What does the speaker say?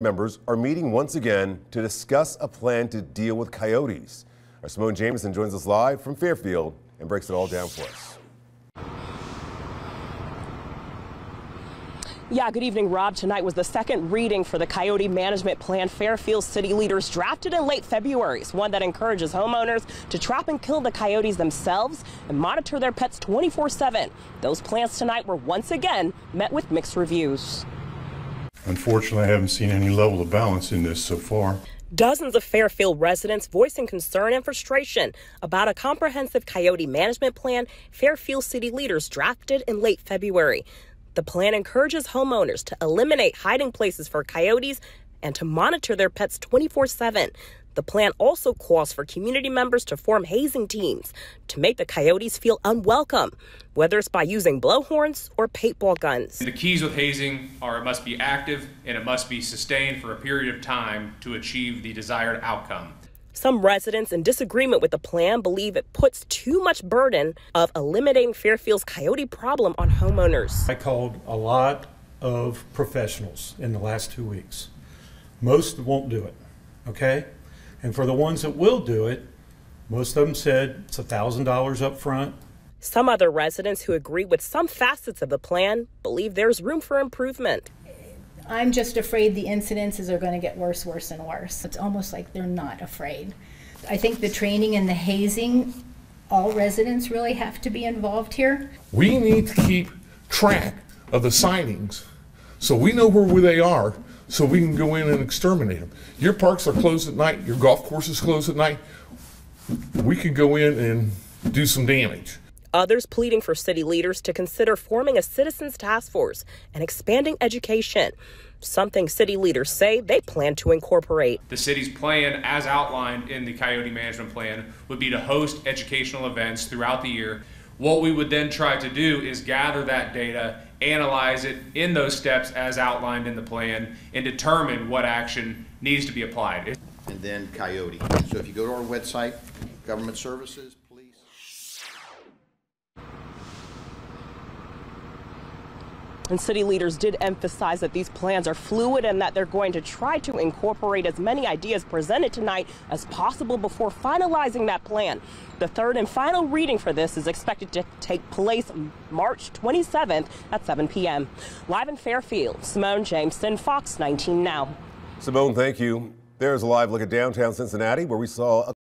Members are meeting once again to discuss a plan to deal with coyotes. Our Simone Jamison joins us live from Fairfield and breaks it all down for us. Yeah, good evening, Rob. Tonight was the second reading for the Coyote Management Plan Fairfield city leaders drafted in late February. It's one that encourages homeowners to trap and kill the coyotes themselves and monitor their pets 24/7. Those plans tonight were once again met with mixed reviews. Unfortunately, I haven't seen any level of balance in this so far. Dozens of Fairfield residents voicing concern and frustration about a comprehensive coyote management plan Fairfield city leaders drafted in late February. The plan encourages homeowners to eliminate hiding places for coyotes and to monitor their pets 24/7. The plan also calls for community members to form hazing teams to make the coyotes feel unwelcome, whether it's by using blowhorns or paintball guns. The keys with hazing are it must be active and it must be sustained for a period of time to achieve the desired outcome. Some residents in disagreement with the plan believe it puts too much burden of eliminating Fairfield's coyote problem on homeowners. I called a lot of professionals in the last 2 weeks. Most won't do it, okay? And for the ones that will do it, most of them said it's $1,000 up front. Some other residents who agree with some facets of the plan believe there's room for improvement. I'm just afraid the incidences are going to get worse, worse, and worse. It's almost like they're not afraid. I think the training and the hazing, all residents really have to be involved here. We need to keep track of the sightings so we know where they are, so we can go in and exterminate them. Your parks are closed at night, your golf course is closed at night. We could go in and do some damage. Others pleading for city leaders to consider forming a citizens task force and expanding education, something city leaders say they plan to incorporate. The city's plan, as outlined in the Coyote Management Plan, would be to host educational events throughout the year. What we would then try to do is gather that data, analyze it in those steps as outlined in the plan, and determine what action needs to be applied. And then coyote. So if you go to our website, government services, police. And city leaders did emphasize that these plans are fluid and that they're going to try to incorporate as many ideas presented tonight as possible before finalizing that plan. The third and final reading for this is expected to take place March 27th at 7 p.m. Live in Fairfield, Simone Jamison, Fox 19 Now. Simone, thank you. There's a live look at downtown Cincinnati where we saw a